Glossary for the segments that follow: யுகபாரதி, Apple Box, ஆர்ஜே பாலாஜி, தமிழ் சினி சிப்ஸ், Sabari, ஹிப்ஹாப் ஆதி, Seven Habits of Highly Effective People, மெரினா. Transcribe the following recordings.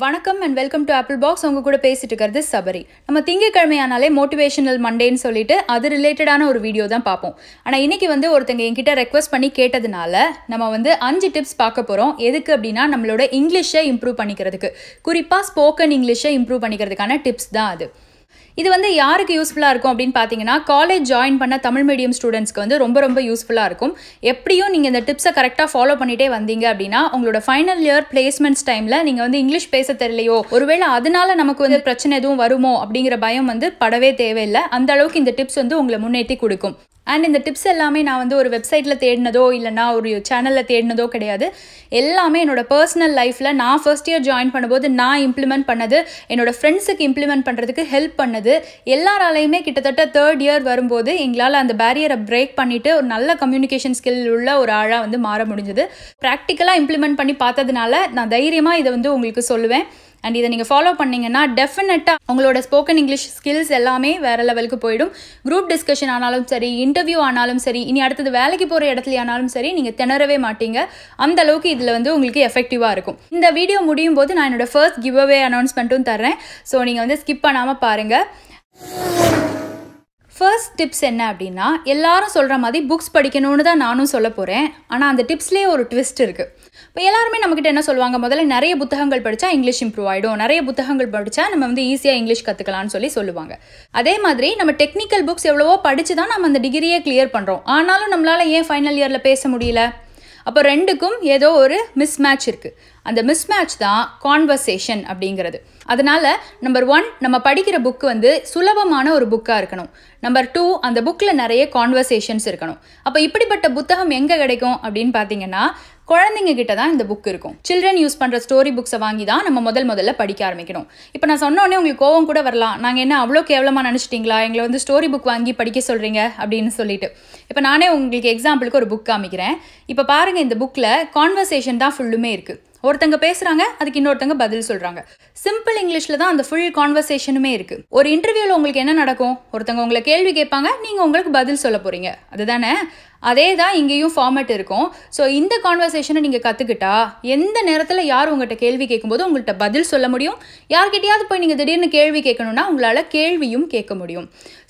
Vanakkam and welcome to Apple Box. Unga kuda pesitu irukiradhu Sabari. Nama thingakizhmaiyaanale motivational Monday nu sollitu adu related ana oru video dhaan paapom. Ana innikku vande orthanga engitta request panni ketadunala nama vande 5 tips paaka porom. Edhukku appadina nammaloda English ah improve pannikiradhukku. Kurippa spoken English ah improve pannikiradhukana tips dhaan adu. இது வந்து யாருக்கு யூஸ்ஃபுல்லா இருக்கும் அப்படினு பாத்தீங்கன்னா college join பண்ண Tamil medium ஸ்டூடண்ட்ஸ்க்கு வந்து ரொம்ப ரொம்ப யூஸ்ஃபுல்லா இருக்கும். எப்படியோ நீங்க இந்த டிப்ஸை கரெக்ட்டா ஃபாலோ பண்ணிட்டே வந்தீங்க அப்படினா உங்களோட ஃபைனல் இயர் பிளேஸ்மெண்ட்ஸ் டைம்ல நீங்க வந்து இங்கிலீஷ் பேச தெரியலையோ ஒருவேளை அதனால நமக்கு வந்து பிரச்சனை எதுவும் வருமோ அப்படிங்கற பயம் வந்து படவே தேவையில்ல. அந்த அளவுக்கு இந்த டிப்ஸ் வந்து உங்களை முன்னேற்றி கொடுக்கும். And இந்த டிப்ஸ் எல்லாமே நான் வந்து ஒரு வெப்சைட்ல தேடினதோ இல்லனா ஒரு சேனல்ல தேடினதோ கிடையாது. எல்லாமே என்னோட பர்சனல் லைஃப்ல நான் ஃபர்ஸ்ட் இயர் ஜாயின் பண்ணும்போது நான் இம்ப்ளிமென்ட் பண்ணது, என்னோட ஃப்ரெண்ட்ஸ்க்கு இம்ப்ளிமென்ட் பண்றதுக்கு ஹெல்ப் பண்ணது எல்லாராலயுமே கிட்டத்தட்ட தேர்ட் இயர் வரும்போது எங்களால அந்த பேரியரை பிரேக் பண்ணிட்டு ஒரு நல்ல கம்யூனிகேஷன் ஸ்கில் உள்ள ஒரு ஆளா வந்து மாற முடிஞ்சது. பிராக்டிகலா இம்ப்ளிமென்ட் பண்ணி பார்த்ததனால நான் தைரியமா இத வந்து உங்களுக்கு சொல்லுவேன். And இதை நீங்க ஃபாலோ பண்ணீங்கன்னா டெஃபினட்டா உங்களோட ஸ்போக்கன் இங்கிலீஷ் ஸ்கில்ஸ் எல்லாமே வேற லெவலுக்கு போயிடும். குரூப் டிஸ்கஷன் ஆனாலும் சரி, இன்டர்வியூ ஆனாலும் சரி, இனி அடுத்தது வேலைக்கு போற இடத்துல ஆனாலும் சரி, நீங்க திணறவே மாட்டீங்க. அந்த அளவுக்கு இதுல வந்து உங்களுக்கு எஃபெக்டிவா இருக்கும். இந்த வீடியோ முடியும் போது நான் என்னோட ஃபர்ஸ்ட் கிவ் அவே அனௌன்ஸ்மெண்ட்டும் தர்றேன். ஸோ நீங்க வந்து ஸ்கிப் பண்ணாம பாருங்க. ஃபர்ஸ்ட் டிப்ஸ் என்ன அப்படின்னா எல்லாரும் சொல்கிற மாதிரி புக்ஸ் படிக்கணும்னு தான் நானும் சொல்ல போகிறேன். ஆனால் அந்த டிப்ஸ்லேயே ஒரு ட்விஸ்ட் இருக்குது. இப்போ எல்லாருமே நம்மக்கிட்ட என்ன சொல்லுவாங்க, முதல்ல நிறைய புத்தகங்கள் படித்தா இங்கிலீஷ் இம்ப்ரூவ் ஆகிடும், நிறைய புத்தகங்கள் படித்தா நம்ம வந்து ஈஸியாக இங்கிலீஷ் கற்றுக்கலான்னு சொல்லுவாங்க. அதே மாதிரி நம்ம டெக்னிக்கல் புக்ஸ் எவ்வளவோ படித்து தான் நம்ம அந்த டிகிரியே கிளியர் பண்ணுறோம். ஆனாலும் நம்மளால் ஏன் ஃபைனல் இயரில் பேச முடியல? அப்போ ரெண்டுக்கும் ஏதோ ஒரு மிஸ்மேட்ச் இருக்குது. அந்த மிஸ்மேட்ச் தான் கான்வர்சேஷன் அப்படிங்கிறது. அதனால் நம்பர் 1, நம்ம படிக்கிற புக்கு வந்து சுலபமான ஒரு புக்காக இருக்கணும். நம்பர் 2, அந்த புக்கில் நிறைய கான்வர்சேஷன்ஸ் இருக்கணும். அப்போ இப்படிப்பட்ட புத்தகம் எங்கே கிடைக்கும் அப்படின்னு பார்த்தீங்கன்னா குழந்தைங்க கிட்ட தான் இந்த புக் இருக்கும். சில்ட்ரன் யூஸ் பண்ணுற ஸ்டோரி புக்ஸை வாங்கி தான் நம்ம முதல்ல படிக்க ஆரம்பிக்கணும். இப்போ நான் சொன்னோடனே உங்களுக்கு கோவம் கூட வரலாம், நாங்கள் என்ன அவ்வளோ கேவலமாக நினச்சிட்டிங்களா, எங்களை வந்து ஸ்டோரி புக் வாங்கி படிக்க சொல்கிறீங்க அப்படின்னு சொல்லிட்டு. இப்போ நானே உங்களுக்கு எக்ஸாம்பிளுக்கு ஒரு புக் காமிக்கிறேன். இப்போ பாருங்கள், இந்த புக்கில் கான்வர்சேஷன் தான் ஃபுல்லுமே இருக்குது. ஒருத்தங்க பேசுறாங்க, அதுக்கு இன்னொருத்தங்க பதில் சொல்றாங்க. சிம்பிள் இங்கிலீஷ்ல தான் அந்த ஃபுல் கான்வர்சேஷனுமே இருக்கு. ஒரு இன்டர்வியூல உங்களுக்கு என்ன நடக்கும், ஒருத்தங்க உங்களை கேள்வி கேட்பாங்க, நீங்க உங்களுக்கு பதில் சொல்ல போறீங்க, அதுதானே? அதே தான் இங்கேயும் ஃபார்மேட் இருக்கும். ஸோ இந்த கான்வர்சேஷனை நீங்கள் கற்றுக்கிட்டா எந்த நேரத்தில் யார் உங்கள்கிட்ட கேள்வி கேட்கும்போது உங்கள்கிட்ட பதில் சொல்ல முடியும். யார்கிட்டையாவது போய் நீங்கள் திடீர்னு கேள்வி கேட்கணுன்னா உங்களால் கேள்வியும் கேட்க முடியும்.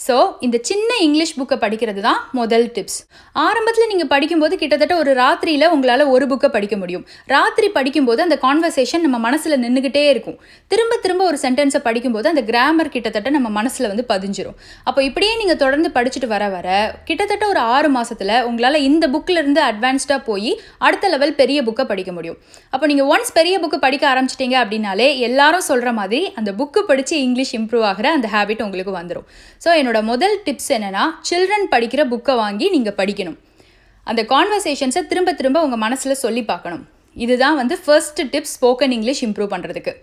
ஸோ இந்த சின்ன இங்கிலீஷ் புக்கை படிக்கிறது தான் முதல் டிப்ஸ். ஆரம்பத்தில் நீங்கள் படிக்கும்போது கிட்டத்தட்ட ஒரு ராத்திரியில் உங்களால் ஒரு புக்கை படிக்க முடியும். ராத்திரி படிக்கும்போது அந்த கான்வர்சேஷன் நம்ம மனசில் நின்றுக்கிட்டே இருக்கும். திரும்ப திரும்ப ஒரு சென்டென்ஸை படிக்கும்போது அந்த கிராமர் கிட்டத்தட்ட நம்ம மனசில் வந்து பதிஞ்சிடும். அப்போ இப்படியே நீங்கள் தொடர்ந்து படிச்சுட்டு வர வர கிட்டத்தட்ட ஒரு 6 மாதத்தில் உங்களால இந்த புக்ல இருந்து அட்வான்ஸ்டா போய் அடுத்த லெவல் பெரிய புக்கை படிக்க முடியும். அப்போ நீங்க ஒன்ஸ் பெரிய புக்கு படிக்க ஆரம்பிச்சிட்டீங்க அப்படின்னாலே எல்லாரும் சொல்ற மாதிரி அந்த புக்கு படிச்சு இங்கிலீஷ் இம்ப்ரூவ் ஆகிற அந்த ஹேபிட் உங்களுக்கு வந்துடும். ஸோ என்னோட முதல் டிப்ஸ் என்னன்னா சில்ட்ரன் படிக்கிற புக்கை வாங்கி நீங்க படிக்கணும். அந்த கான்வர்சேஷன்ஸை திரும்ப திரும்ப உங்க மனசுல சொல்லி பார்க்கணும். இதுதான் வந்து first tips spoken English improve பண்றதுக்கு.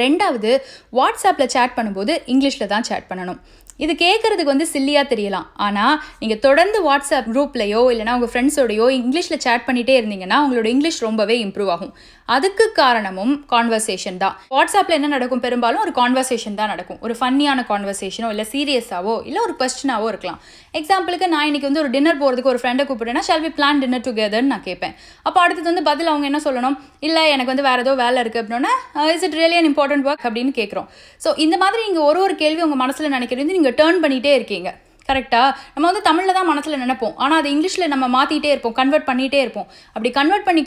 2வது, வாட்ஸ்அப்பில் சேட் பண்ணும்போது இங்கிலீஷில் தான் சேட் பண்ணணும். இது கேட்குறதுக்கு வந்து சில்லியாக தெரியலாம், ஆனால் நீங்கள் தொடர்ந்து வாட்ஸ்அப் குரூப்லையோ இல்லைனா உங்கள் ஃப்ரெண்ட்ஸோடையோ இங்கிலீஷில் சேட் பண்ணிகிட்டே இருந்தீங்கன்னா உங்களோட இங்கிலீஷ் ரொம்பவே இம்ப்ரூவ் ஆகும். அதுக்கு காரணமும் கான்வர்சேஷன் தான். வாட்ஸ்அப்பில் என்ன நடக்கும், பெரும்பாலும் ஒரு கான்வர்சேஷன் தான் நடக்கும். ஒரு ஃபன்னியான கான்வர்சேஷனோ இல்லை சீரியஸாவோ இல்லை ஒரு கொஸ்டினாவோ இருக்கலாம். எக்ஸாம்பிளுக்கு நான் இன்றைக்கி வந்து ஒரு டின்னர் போகிறதுக்கு ஒரு ஃப்ரெண்டை கூப்பிட்டேன்னா ஷால் வி பிளான் டின்னர் டுகெதர்னு நான் கேட்பேன். அப்போ அடுத்தது வந்து பதில் அவங்க என்ன சொல்லணும், இல்லை எனக்கு வந்து வேறு ஏதோ வேலை இருக்குது அப்படின்னா is it really an important work அப்படின்னு கேட்குறோம். ஸோ இந்த மாதிரி நீங்கள் ஒரு கேள்வி உங்கள் மனசில் நினைக்கிறது நீங்கள் டர்ன் பண்ணிகிட்டே இருக்கீங்க. கரெக்டாக நம்ம வந்து தமிழில் தான் மனசில் நினைப்போம், ஆனால் அது இங்கிலீஷில் நம்ம மாற்றிட்டே இருப்போம், கன்வெர்ட் பண்ணிகிட்டே இருப்போம். அப்படி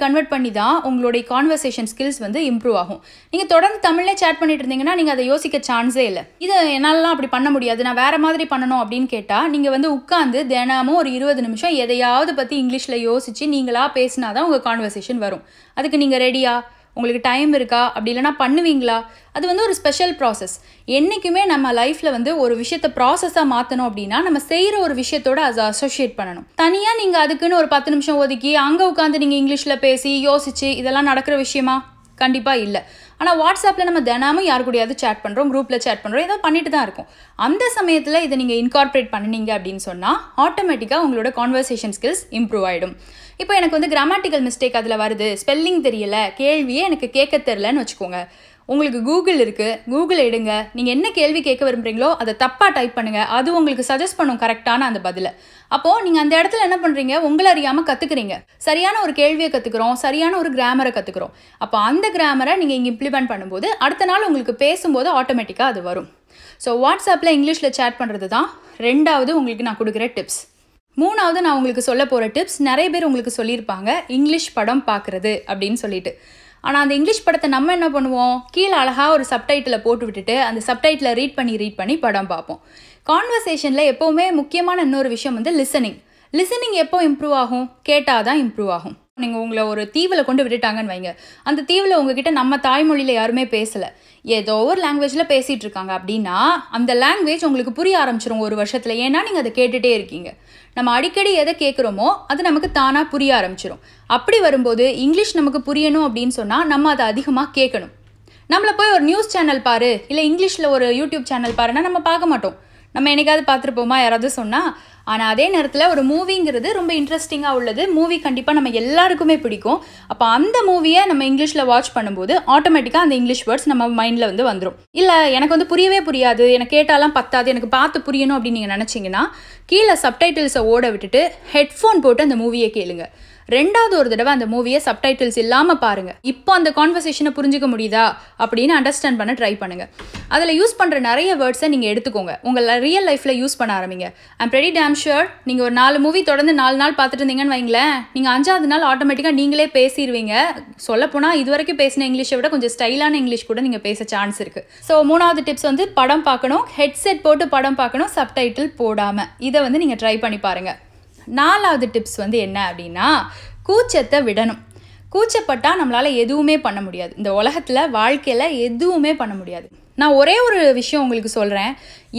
கன்வெர்ட் பண்ணி தான் உங்களுடைய கான்வர்சேஷன் ஸ்கில்ஸ் வந்து இம்ப்ரூவ் ஆகும். நீங்கள் தொடர்ந்து தமிழ்லேயே சேட் பண்ணிட்டு இருந்தீங்கன்னா நீங்கள் அதை யோசிக்க சான்ஸே இல்லை. இது என்னாலலாம் அப்படி பண்ண முடியாது, நான் வேறு மாதிரி பண்ணணும் அப்படின்னு கேட்டால் நீங்கள் வந்து உட்காந்து தினமும் ஒரு 20 நிமிஷம் எதையாவது பற்றி இங்கிலீஷில் யோசித்து நீங்களாக பேசினா தான் உங்கள் கான்வர்சேஷன் வரும். அதுக்கு நீங்கள் ரெடியா, உங்களுக்கு டைம் இருக்கா, அப்படி இல்லைனா பண்ணுவீங்களா? அது வந்து ஒரு ஸ்பெஷல் ப்ராசஸ். என்றைக்குமே நம்ம லைஃப்பில் வந்து ஒரு விஷயத்தை ப்ராசஸாக மாற்றணும் அப்படின்னா நம்ம செய்கிற ஒரு விஷயத்தோட அதை அசோஷியேட் பண்ணணும். தனியாக நீங்கள் அதுக்குன்னு ஒரு 10 நிமிஷம் ஒதுக்கி அங்கே உட்காந்து நீங்கள் இங்கிலீஷில் பேசி யோசிச்சு இதெல்லாம் நடக்கிற விஷயமா? கண்டிப்பாக இல்லை. ஆனால் வாட்ஸ்அப்பில் நம்ம தினமும் யார் கூடயாவது சேட் பண்ணுறோம், குரூப்பில் சேட் பண்ணுறோம், ஏதோ பண்ணிட்டு தான் இருக்கும். அந்த சமயத்தில் இதை நீங்கள் இன்கார்பரேட் பண்ணினீங்க அப்படின்னு சொன்னால் ஆட்டோமேட்டிக்காக உங்களோட கான்வர்சேஷன் ஸ்கில்ஸ் இம்ப்ரூவ் ஆகிடும். இப்போ எனக்கு வந்து கிராமட்டிக்கல் மிஸ்டேக் அதில் வருது, ஸ்பெல்லிங் தெரியலை, கேள்வியே எனக்கு கேட்க தெரிலன்னு வச்சுக்கோங்க. உங்களுக்கு கூகுள் இருக்குது, கூகுள் எடுங்க. நீங்கள் என்ன கேள்வி கேட்க விரும்புகிறீங்களோ அதை தப்பாக டைப் பண்ணுங்கள், அது உங்களுக்கு சஜஸ்ட் பண்ணும் கரெக்டான அந்த பதிலை. அப்போது நீங்கள் அந்த இடத்துல என்ன பண்ணுறீங்க, உங்களை அறியாமல் கற்றுக்குறீங்க. சரியான ஒரு கேள்வியை கற்றுக்குறோம், சரியான ஒரு கிராமரை கற்றுக்குறோம். அப்போ அந்த கிராமரை நீங்கள் இங்கே இம்ப்ளிமெண்ட் பண்ணும்போது அடுத்த நாள் உங்களுக்கு பேசும்போது ஆட்டோமேட்டிக்காக அது வரும். ஸோ வாட்ஸ்அப்பில் இங்கிலீஷில் சேட் பண்ணுறது தான் ரெண்டாவது உங்களுக்கு நான் கொடுக்குற டிப்ஸ். மூணாவது நான் உங்களுக்கு சொல்ல போகிற டிப்ஸ், நிறைய பேர் உங்களுக்கு சொல்லியிருப்பாங்க இங்கிலீஷ் படம் பார்க்குறது அப்படின்னு சொல்லிட்டு. ஆனால் அந்த இங்கிலீஷ் படத்தை நம்ம என்ன பண்ணுவோம், கீழே அழகாக ஒரு சப்டைட்டில் போட்டு விட்டுட்டு அந்த சப்டைட்டில் ரீட் பண்ணி படம் பார்ப்போம். கான்வர்சேஷனில் எப்போவுமே முக்கியமான இன்னொரு விஷயம் வந்து லிசனிங் எப்போ இம்ப்ரூவ் ஆகும், கேட்டால் தான் இம்ப்ரூவ் ஆகும். நீங்கள் உங்களை ஒரு தீவில் கொண்டு விட்டுட்டாங்கன்னு வைங்க, அந்த தீவில் உங்ககிட்ட நம்ம தாய்மொழியில் யாருமே பேசலை, ஏதோ ஒரு லாங்குவேஜில் பேசிகிட்டு இருக்காங்க அப்படின்னா அந்த லாங்குவேஜ் உங்களுக்கு புரிய ஆரம்பிச்சிடும் ஒரு வருஷத்தில். ஏன்னா நீங்கள் அதை கேட்டுகிட்டே இருக்கீங்க, நம்ம அடிக்கடி எதை கேட்குறோமோ அது நமக்கு தானாக புரிய ஆரம்பிச்சிடும். அப்படி வரும்போது இங்கிலீஷ் நமக்கு புரியணும் அப்படின்னு சொன்னால் நம்ம அதை அதிகமாக கேட்கணும். நம்மளை போய் ஒரு நியூஸ் சேனல் பாரு, இல்லை இங்கிலீஷில் ஒரு யூடியூப் சேனல் பாருன்னா நம்ம பார்க்க மாட்டோம். நம்ம என்னைக்காவது பார்த்துருப்போமா யாராவது சொன்னால்? ஆனால் அதே நேரத்தில் ஒரு மூவிங்கிறது ரொம்ப இன்ட்ரெஸ்டிங்காக உள்ளது, மூவி கண்டிப்பாக நம்ம எல்லாருக்குமே பிடிக்கும். அப்போ அந்த மூவியை நம்ம இங்கிலீஷில் வாட்ச் பண்ணும்போது ஆட்டோமேட்டிக்காக அந்த இங்கிலீஷ் வேர்ட்ஸ் நம்ம மைண்டில் வந்து வந்துடும். இல்லை எனக்கு வந்து புரியவே புரியாது, எனக்கு கேட்டாலாம் பத்தாது, எனக்கு பார்த்து புரியணும் அப்படின்னு நீங்கள் நினச்சிங்கன்னா கீழே சப்டைட்டில்ஸை ஓட விட்டுட்டு ஹெட்ஃபோன் போட்டு அந்த மூவியை கேளுங்க. ரெண்டாவது ஒரு தடவை அந்த மூவியை சப்டைட்டில்ஸ் இல்லாமல் பாருங்கள். இப்போ அந்த கான்வர்சேஷனை புரிஞ்சிக்க முடியுதா அப்படின்னு அண்டர்ஸ்டாண்ட் பண்ண ட்ரை பண்ணுங்கள். அதில் யூஸ் பண்ணுற நிறைய வேர்ட்ஸை நீங்கள் எடுத்துக்கோங்க, உங்களை ரியல் லைஃப்பில் யூஸ் பண்ண ஆரம்பிங்க. I'm pretty damn sure. நீங்கள் ஒரு 4 மூவி தொடர்ந்து 4 நாள் பார்த்துட்டு இருந்தீங்கன்னு வைங்களேன், நீங்கள் 5ஆவது நாள் ஆட்டோமேட்டிக்காக நீங்களே பேசிடுவீங்க. சொல்லப்போனால் இது வரைக்கும் பேசின இங்கிலீஷை விட கொஞ்சம் ஸ்டைலான இங்கிலீஷ் கூட நீங்கள் பேச சான்ஸ் இருக்குது. ஸோ 3வது டிப்ஸ் வந்து படம் பார்க்கணும், ஹெட்செட் போட்டு படம் பார்க்கணும், சப்டைட்டில் போடாமல். இதை வந்து நீங்கள் ட்ரை பண்ணி பாருங்கள். 4வது டிப்ஸ் வந்து என்ன அப்படின்னா, கூச்சத்தை விடணும். கூச்சப்பட்டால் நம்மளால் எதுவுமே பண்ண முடியாது, இந்த உலகத்தில் வாழ்க்கையில் எதுவுமே பண்ண முடியாது. நான் ஒரே ஒரு விஷயம் உங்களுக்கு சொல்கிறேன்,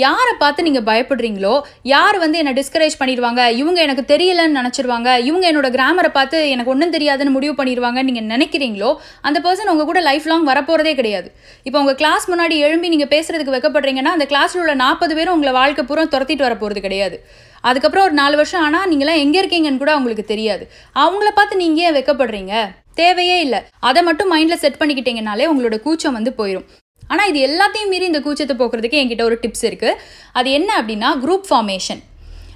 யாரை பார்த்து நீங்கள் பயப்படுறீங்களோ, யார் வந்து என்னை டிஸ்கரேஜ் பண்ணிடுவாங்க, இவங்க எனக்கு தெரியலன்னு நினச்சிடுவாங்க, இவங்க என்னோடய கிராமரை பார்த்து எனக்கு ஒன்றும் தெரியாதுன்னு முடிவு பண்ணிடுவாங்கன்னு நீங்கள் நினைக்கிறீங்களோ, அந்த பர்சன் உங்கள் கூட லைஃப் லாங் வரப்போகிறதே கிடையாது. இப்போ உங்கள் கிளாஸ் முன்னாடி எழும்பி நீங்கள் பேசுகிறதுக்கு வைக்கப்படுறீங்கன்னா அந்த கிளாஸில் உள்ள 40 பேரும் உங்களை வாழ்க்கை பூரா துரத்திட்டு வரப்போகிறது கிடையாது. அதுக்கப்புறம் ஒரு 4 வருஷம் ஆனால் நீங்களாம் எங்கே இருக்கீங்கன்னு கூட அவங்களுக்கு தெரியாது. அவங்கள பார்த்து நீங்கள் ஏன் வைக்கப்படுறீங்க, தேவையே இல்லை. அதை மட்டும் மைண்டில் செட் பண்ணிக்கிட்டீங்கனாலே உங்களோட கூச்சம் வந்து போயிடும். ஆனால் இது எல்லாத்தையும் மீறி இந்த கூச்சத்தை போக்குறதுக்கு என்கிட்ட ஒரு டிப்ஸ் இருக்குது. அது என்ன அப்படின்னா, குரூப் ஃபார்மேஷன்.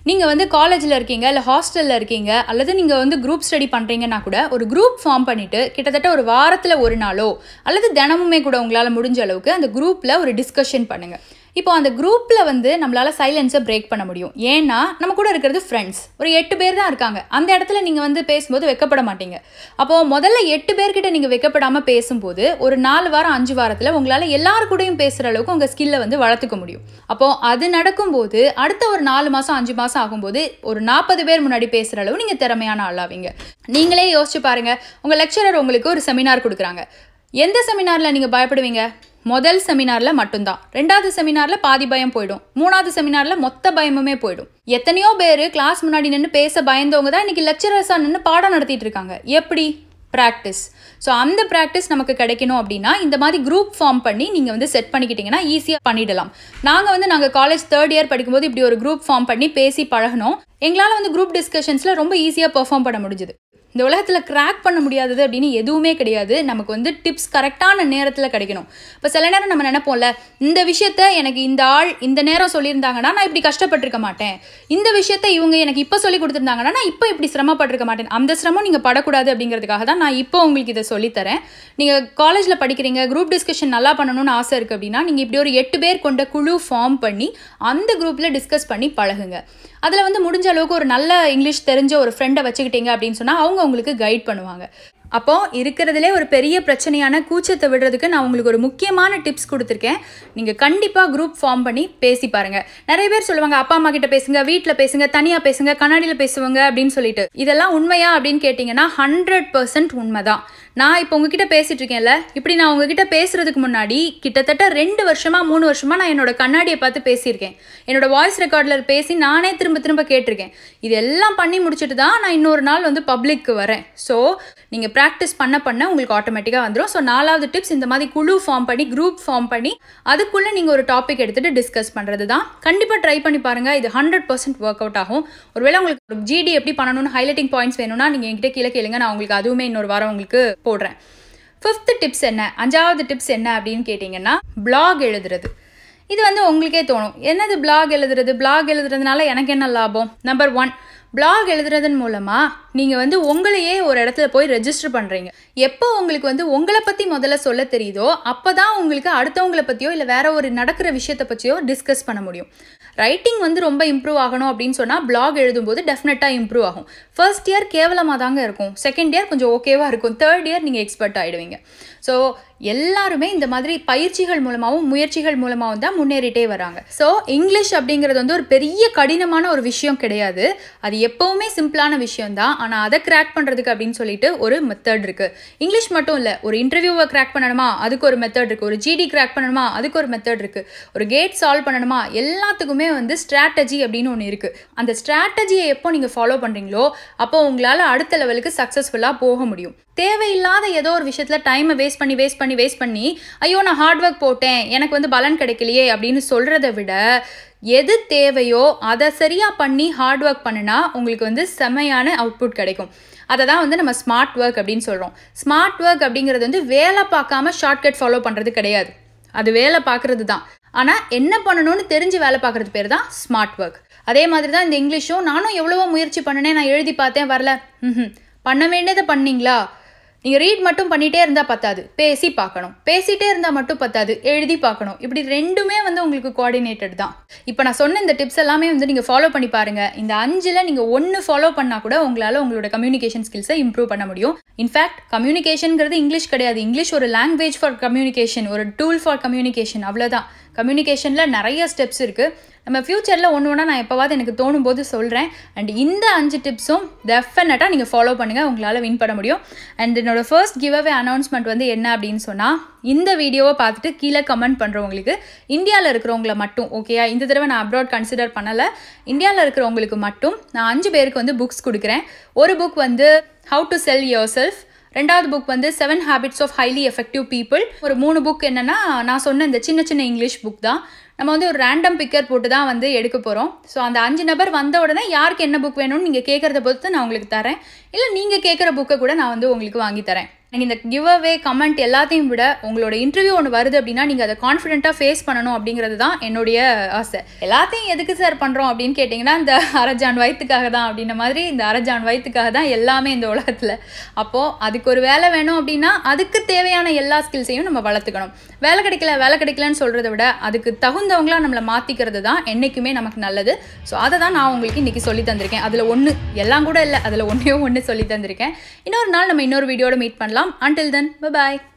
நீங்கள் வந்து காலேஜில் இருக்கீங்க, இல்லை ஹாஸ்டலில் இருக்கீங்க, அல்லது நீங்கள் வந்து குரூப் ஸ்டடி பண்ணுறீங்கன்னா கூட ஒரு குரூப் ஃபார்ம் பண்ணிவிட்டு கிட்டத்தட்ட ஒரு வாரத்தில் 1 நாளோ அல்லது தினமுமே கூட உங்களால் முடிஞ்ச அளவுக்கு அந்த குரூப்பில் ஒரு டிஸ்கஷன் பண்ணுங்கள். இப்போ அந்த குரூப்பில் வந்து நம்மளால் சைலன்ஸை பிரேக் பண்ண முடியும். ஏன்னா நம்ம கூட இருக்கிறது ஃப்ரெண்ட்ஸ், ஒரு 8 பேர் தான் இருக்காங்க. அந்த இடத்துல நீங்கள் வந்து பேசும்போது வைக்கப்பட மாட்டீங்க. அப்போது முதல்ல 8 பேர்கிட்ட நீங்கள் வைக்கப்படாமல் பேசும்போது ஒரு 4 வாரம் 5 வாரத்தில் உங்களால் எல்லாரு கூடயும் பேசுகிற அளவுக்கு உங்கள் ஸ்கில்லை வந்து வளர்த்துக்க முடியும். அப்போது அது நடக்கும்போது அடுத்த ஒரு 4 மாதம் 5 மாதம் ஆகும்போது ஒரு 40 பேர் முன்னாடி பேசுகிற அளவு நீங்கள் திறமையான ஆளாவீங்க. நீங்களே யோசிச்சு பாருங்கள், உங்கள் லெக்சரர் உங்களுக்கு ஒரு செமினார் கொடுக்குறாங்க. எந்த செமினாரில் நீங்கள் பயப்படுவீங்க? முதல் செமினாரில் மட்டும்தான். 2வது செமினாரில் பாதி பயம் போயிடும், 3வது செமினாரில் மொத்த பயமுமே போயிடும். எத்தனையோ பேர் கிளாஸ் முன்னாடி நின்று பேச பயந்தவங்க தான் இன்றைக்கி லெக்சரர்ஸாக நின்று பாடம் நடத்திட்டு இருக்காங்க. எப்படி? ப்ராக்டிஸ். ஸோ அந்த ப்ராக்டிஸ் நமக்கு கிடைக்கணும் அப்படின்னா இந்த மாதிரி குரூப் ஃபார்ம் பண்ணி நீங்கள் வந்து செட் பண்ணிக்கிட்டிங்கன்னா ஈஸியாக பண்ணிடலாம். நாங்கள் காலேஜ் 3rd இயர் படிக்கும்போது இப்படி ஒரு குரூப் ஃபார்ம் பண்ணி பேசி பழகணும். எங்களால் வந்து குரூப் டிஸ்கஷன்ஸில் ரொம்ப ஈஸியாக பெர்ஃபார்ம் பண்ண முடிஞ்சுது. இந்த உலகத்தில் கிராக் பண்ண முடியாதது அப்படின்னு எதுவுமே கிடையாது. நமக்கு வந்து டிப்ஸ் கரெக்டான நேரத்தில் கிடைக்கணும். இப்போ சில நேரம் நம்ம நினைப்போம்ல, இந்த விஷயத்த எனக்கு இந்த ஆள் இந்த நேரம் சொல்லியிருந்தாங்கன்னா நான் இப்படி கஷ்டப்பட்டிருக்க மாட்டேன், இந்த விஷயத்த இவங்க எனக்கு இப்போ சொல்லி கொடுத்துருந்தாங்கன்னா நான் இப்போ இப்படி சிரமப்பட்டிருக்க மாட்டேன். அந்த சிரமம் நீங்கள் படக்கூடாது அப்படிங்கிறதுக்காக தான் நான் இப்போ உங்களுக்கு இதை சொல்லித்தரேன். நீங்கள் காலேஜில் படிக்கிறீங்க, குரூப் டிஸ்கஷன் நல்லா பண்ணணும்னு ஆசை இருக்குது அப்படின்னா நீங்கள் இப்படி ஒரு 8 பேர் கொண்ட குழு ஃபார்ம் பண்ணி அந்த குரூப்பில் டிஸ்கஸ் பண்ணி பழகுங்க. அதில் வந்து முடிஞ்ச அளவுக்கு ஒரு நல்ல இங்கிலீஷ் தெரிஞ்ச ஒரு ஃப்ரெண்டை வச்சுக்கிட்டீங்க அப்படின்னு சொன்னால் அவங்க உங்களுக்கு கைட் பண்ணுவாங்க. அப்போது இருக்கிறதுலே ஒரு பெரிய பிரச்சனையான கூச்சத்தை விடுறதுக்கு நான் உங்களுக்கு ஒரு முக்கியமான டிப்ஸ் கொடுத்துருக்கேன். நீங்கள் கண்டிப்பாக குரூப் ஃபார்ம் பண்ணி பேசி பாருங்கள். நிறைய பேர் சொல்லுவாங்க, அப்பா அம்மா கிட்ட பேசுங்க, வீட்டில் பேசுங்க, தனியாக பேசுங்க, கண்ணாடியில் பேசுவாங்க அப்படின்னு சொல்லிட்டு. இதெல்லாம் உண்மையா அப்படின்னு கேட்டிங்கன்னா 100% உண்மை தான். நான் இப்போ உங்ககிட்ட பேசிகிட்டு இருக்கேன்ல, இப்படி நான் உங்ககிட்ட பேசுகிறதுக்கு முன்னாடி கிட்டத்தட்ட 2 வருஷமாக 3 வருஷமாக நான் என்னோடய கண்ணாடியை பார்த்து பேசியிருக்கேன். என்னோடய வாய்ஸ் ரெக்கார்டில் பேசி நானே திரும்ப கேட்டிருக்கேன். இதெல்லாம் பண்ணி முடிச்சுட்டு தான் நான் இன்னொரு நாள் வந்து பப்ளிக்கு வரேன். ஸோ நீங்கள் ப்ராக்டிஸ் பண்ண உங்களுக்கு ஆட்டோமேட்டிக்காக வந்துடும். ஸோ 4வது டிப்ஸ், இந்த மாதிரி குழு ஃபார்ம் பண்ணி குரூப் ஃபார்ம் பண்ணி அதுக்குள்ளே நீங்கள் ஒரு டாபிக் எடுத்துகிட்டு டிஸ்கஸ் பண்ணுறது தான். கண்டிப்பாக ட்ரை பண்ணி பாருங்கள், இது 100% ஒர்க் அவுட் ஆகும். ஒருவேளை உங்களுக்கு ஒரு ஜிடி எப்படி பண்ணணும்னு ஹைலைட்டிங் பாயிண்ட்ஸ் வேணும்னா நீங்கள் என்கிட்ட கீழே கேளுங்க, நான் உங்களுக்கு அதுவுமே இன்னொரு வாரம் உங்களுக்கு போடுறேன். Fifth tips enna, anjavathu tips enna appdinu ketingana blog eluduradhu. This is உங்களுக்கே தோணும் என்னது blog எழுதுறது blog எழுதுறதுனால எனக்கு என்ன லாபம் நம்பர் 1 blog எழுதுறதன் மூலமா நீங்க உங்களையே ஒரு இடத்துல போய் ரெஜிஸ்டர் பண்றீங்க எப்போ உங்களுக்கு உங்கள பத்தி முதல்ல சொல்ல தெரியுதோ அப்பதான் உங்களுக்கு அடுத்தவங்கள பத்தியோ இல்ல வேற ஒரு நடக்குற விஷயத்தை பத்தியோ டிஸ்கஸ் பண்ண முடியும் ரைட்டிங் ரொம்ப இம்ப்ரூவ் ஆகணும் அப்படினு சொன்னா blog எழுதும்போது டெஃபினட்டா இம்ப்ரூவ் ஆகும் ஃபர்ஸ்ட் இயர் கேவலமா தாங்க இருக்கும் செகண்ட் இயர் கொஞ்சம் ஓகேவா இருக்கும் தேர்ட் இயர் நீங்க எக்ஸ்பர்ட் ஆயிடுவீங்க சோ எல்லாருமே இந்த மாதிரி பயிற்சிகள் மூலமாவும் முயற்சிகள் மூலமாவும் தான் முன்னேறிட்டே வராங்க சோ இங்கிலீஷ் அப்படிங்கிறது ஒரு பெரிய கடினமான ஒரு விஷயம் கிடையாது அது எப்பவுமே சிம்பிளான விஷயம் தான் ஆனா அத கிராக் பண்றதுக்கு அப்படினு சொல்லிட்டு ஒரு மெத்தட் இருக்கு இங்கிலீஷ் மட்டும் இல்ல ஒரு இன்டர்வியூவை கிராக் பண்ணணுமா அதுக்கு ஒரு மெத்தட் இருக்கு ஒரு ஜிடி கிராக் பண்ணணுமா அதுக்கு ஒரு மெத்தட் இருக்கு ஒரு கேட் சால்வ் பண்ணணுமா எல்லாத்துக்குமே ஸ்ட்ராட்டஜி அப்படினு ஒன்னு இருக்கு அந்த ஸ்ட்ராட்டஜியை எப்போ நீங்க ஃபாலோ பண்றீங்களோ அப்போ உங்களால அடுத்த லெவலுக்கு சக்சஸ்ஃபுல்லா போக முடியும் தேவையில்லாத ஏதோ ஒரு விஷயத்துல டைமை வேஸ்ட் பண்ணி ஐயோ நான் ஹார்ட் வர்க் போட்டேன் எனக்கு பலன் கிடைக்கலையே அப்படினு சொல்றதை விட எது தேவையோ அதை சரியா பண்ணி ஹார்ட் வர்க் பண்ணினா உங்களுக்கு செமையான அவுட்புட் கிடைக்கும் அததான் நம்ம ஸ்மார்ட் வர்க் அப்படினு சொல்றோம் ஸ்மார்ட் வர்க் அப்படிங்கிறது வேலை பார்க்காம ஷார்ட்கட் ஃபாலோ பண்றது கிடையாது அது வேலை பார்க்கிறது தான் ஆனா என்ன பண்ணணும்னு தெரிஞ்சு வேலை பார்க்கிறது பேர் தான் ஸ்மார்ட் வர்க் அதே மாதிரி தான் இந்த இங்கிலீஷும் நானும் எவ்வளவோ முயற்சி பண்ணேன் நான் எழுதி பார்த்தேன் வரல பண்ண வேண்டியதை பண்ணீங்களா நீங்க ரீட் மட்டும் பண்ணிட்டே இருந்தா பத்தாது பேசி பார்க்கணும் பேசிட்டே இருந்தா மட்டும் பத்தாது எழுதி பார்க்கணும் இப்படி ரெண்டுமே உங்களுக்கு கோஆர்டினேட்டட் தான் இப்போ நான் சொன்ன இந்த டிப்ஸ் எல்லாமே நீங்க ஃபாலோ பண்ணி பாருங்க இந்த 5ல நீங்க ஒன்னு ஃபாலோ பண்ணா கூட உங்களால உங்களோட கம்யூனிகேஷன் ஸ்கில்ஸை இம்ப்ரூவ் பண்ண முடியும் இன்ஃபேக்ட் கம்யூனிகேஷன்ங்கிறது இங்கிலீஷ் கிடையாது இங்கிலீஷ் ஒரு லாங்குவேஜ் ஃபார் கம்யூனிகேஷன் ஒரு டூல் ஃபார் கம்யூனிகேஷன் அவ்வளவுதான் கம்யூனிகேஷன்ல நிறைய ஸ்டெப்ஸ் இருக்கு நம்ம ஃபியூச்சர்ல ஒண்ணா நான் எப்பவாவது எனக்கு தோணும்போது சொல்றேன் அண்ட் இந்த 5 டிப்ஸும் டெஃபினட்டா நீங்க ஃபாலோ பண்ணுங்க உங்களால வின் பண்ண முடியும் அண்ட் என்னோட ஃபர்ஸ்ட் கிவ் அவே அனௌன்ஸ்மெண்ட் என்ன அப்படினு சொன்னா இந்த வீடியோவை பார்த்துட்டு கீழே கமெண்ட் பண்றவங்களுக்கு இந்தியால இருக்கிறவங்கள மட்டும் ஓகேயா இந்த தடவை நான் அப்ராட் கன்சிடர் பண்ணல இந்தியால இருக்கிறவங்களுக்கு மட்டும் நான் 5 பேருக்கு books கொடுக்கிறேன் ஒரு book How to Sell Yourself ரெண்டாவது book Seven Habits of Highly Effective People ஒரு 3 book என்னன்னா நான் சொன்ன இந்த சின்ன இங்கிலீஷ் book தான் நம்ம ஒரு ரேண்டம் பிக்கர் போட்டு தான் எடுக்க போறோம் சோ அந்த 5 நபர் வந்த உடனே யாருக்கு என்ன book வேணும்னு நீங்க கேக்குறத பொறுத்து நான் உங்களுக்கு தரேன் இல்ல நீங்க கேக்குற book-ஐ கூட நான் உங்களுக்கு வாங்கி தரேன் நீங்க இந்த கிவ் அவே கமெண்ட் எல்லாத்தையும் விட உங்களோட இன்டர்வியூ ஒன்று வருது அப்படின்னா நீங்க அதை கான்ஃபிடென்ட்டா ஃபேஸ் பண்ணணும் அப்படிங்கிறது தான் என்னுடைய ஆசை எல்லாத்தையும் எதுக்கு சார் பண்றோம் அப்படின்னு கேட்டீங்கன்னா இந்த அரஜான் வயிற்றுக்காக தான் அப்படின்ற மாதிரி இந்த அரஜான் வயிற்றுக்காக தான் எல்லாமே இந்த உலகத்துல அப்போ அதுக்கு ஒரு வேலை வேணும் அப்படின்னா அதுக்கு தேவையான எல்லா ஸ்கில்ஸையும் நம்ம வளர்த்துக்கணும் வேலை கிடைக்கலன்னு சொல்றதை விட அதுக்கு தகுந்தவங்களா நம்மளை மாத்திக்கிறது தான் என்னைக்குமே நமக்கு நல்லது ஸோ அதை தான் நான் உங்களுக்கு இன்னைக்கு சொல்லி தந்திருக்கேன் அதுல ஒன்று எல்லாம் கூட இல்லை அதுல ஒன்னே ஒன்று சொல்லி தந்திருக்கேன் இன்னொரு நாள் நம்ம இன்னொரு வீடியோட மீட் பண்ணலாம் Until then, bye-bye.